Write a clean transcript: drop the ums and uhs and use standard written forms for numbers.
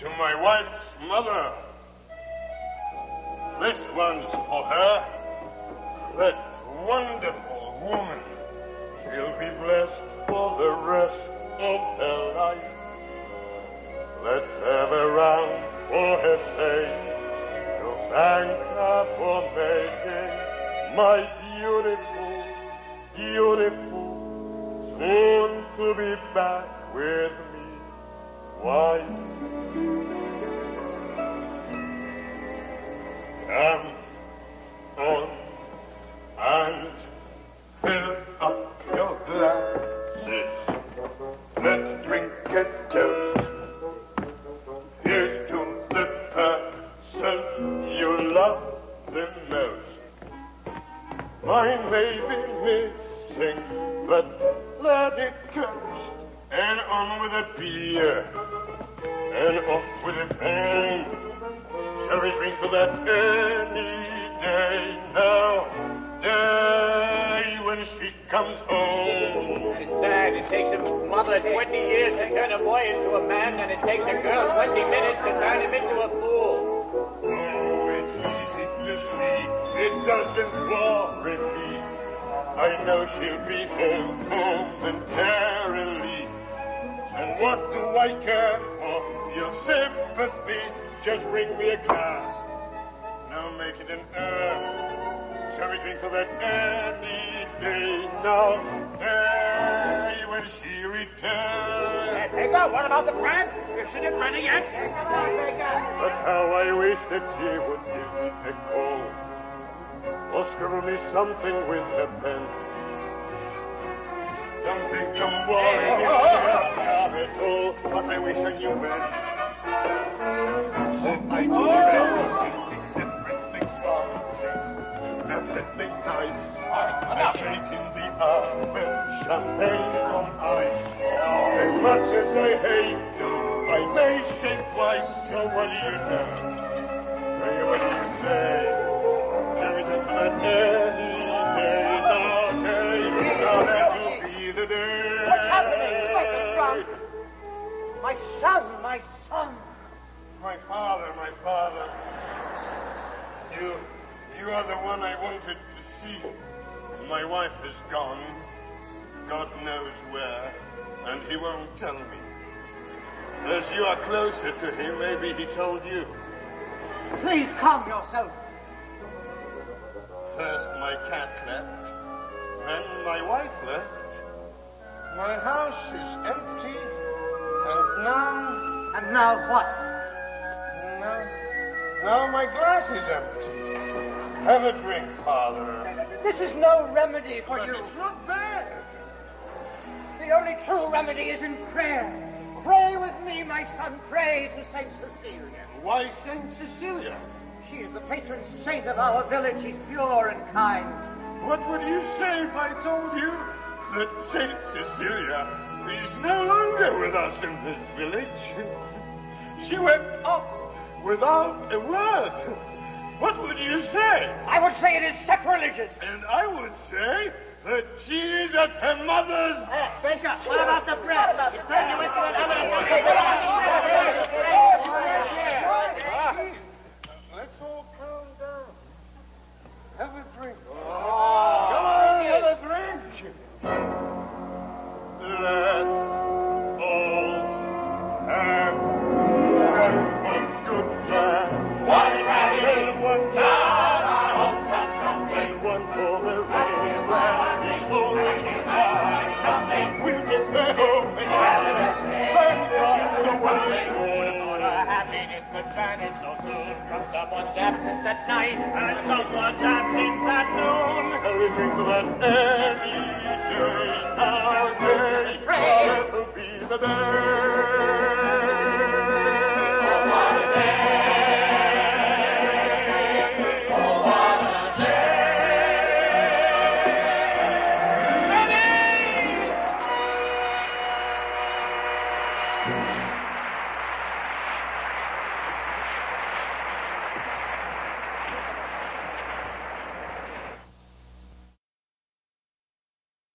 to my wife's mother. This one's for her, that wonderful woman. She'll be blessed for the rest of her life. Let's have a round for her sake, to thank her for making my beautiful, beautiful, soon to be back with me, wife. Come on and fill up your glasses. Let's drink a toast. Here's to the person you love the most. Mine may be missing, but let it coast. And on with a beer, and off with a pen. Shall we drink to that any day now? Day when she comes home. It's sad. It takes a mother 20 years to turn a boy into a man, and it takes a girl 20 minutes to turn him into a fool. Oh, it's easy to see. It doesn't worry me. I know she'll be home momentarily. And what do I care for your sympathy? Just bring me a glass. Now make it an herb. Shall we drink for that any day now? Day when she returns. Hey, Baker, what about the brand? Isn't it ready yet? Come on, Baker. But how I wish that she would give me a call, or scribble me something with her pen. Something to worry me, but I wish I knew when. So I do everything strong, everything nice. I take in the arms with champagne on ice. As much as I hate you, I may shake twice. So what do you know? Say what you say. Everything for that any day, no day. Now that will be the day. What's happening? What's wrong? My son, my son. My father, you are the one I wanted to see. My wife is gone, God knows where, and he won't tell me. As you are closer to him, maybe he told you. Please calm yourself. First my cat left, then my wife left. My house is empty, and now... And now what? Now my glass is empty. Have a drink, Father. This is no remedy for you. But it's not bad. The only true remedy is in prayer. Pray with me, my son. Pray to St. Cecilia. Why St. Cecilia? She is the patron saint of our village. She's pure and kind. What would you say if I told you that St. Cecilia is no longer with us in this village? She went off without a word. What would you say? I would say it is sacrilegious. And I would say that she is at her mother's. Baker, what about the bread? She turned you into an oven. Let's all calm down. Have a drink. Oh, come on, have a drink. Let's all have Vanish so soon from someone's absence at night and someone's absence at noon. Everything that any day, our day.